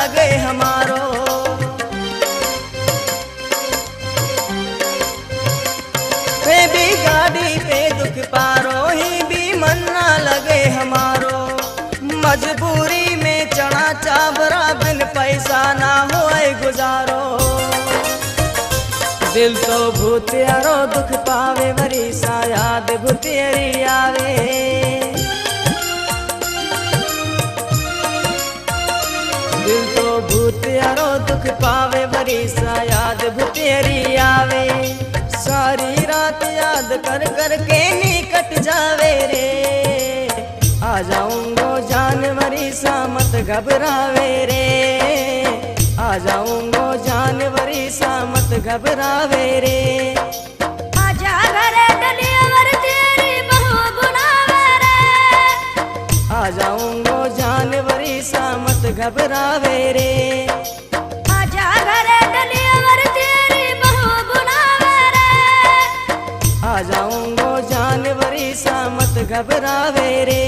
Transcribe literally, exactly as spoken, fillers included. लगे हमारो। पे भी गाड़ी पे दुख पारो ही भी मन ना लगे हमारो। मजबूरी में चना चावरा बिन पैसा ना होए गुजारो। दिल तो भूतियारो दुख पावे वरी सा याद भूतियरी आवे। दिल तो भूतियारो दुख पावे वरी सा याद भूतियरी आवे। सारी रात याद कर कर के नी कट जावे रे। आ जाऊंगो जानवरी सा मत घबरावे रे। आ जाऊंगो जानवरी सा मत घबरावे रे। आजा घरे डलिया वर तेरी बहू बुलावे रे। आ जाऊंगो जानवरी सा मत घबरावे रे। आजा घरे डलिया वर तेरी बहू बुलावे रे। आ जाऊंगो जानवरी सा मत घबरावे रे।